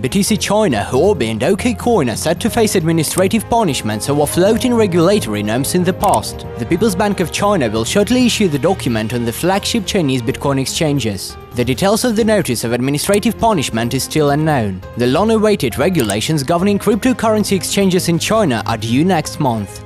BTC China, Huobi and OKCoin are said to face administrative punishments over floating regulatory norms in the past. The People's Bank of China will shortly issue the document on the flagship Chinese Bitcoin exchanges. The details of the notice of administrative punishment is still unknown. The long-awaited regulations governing cryptocurrency exchanges in China are due next month.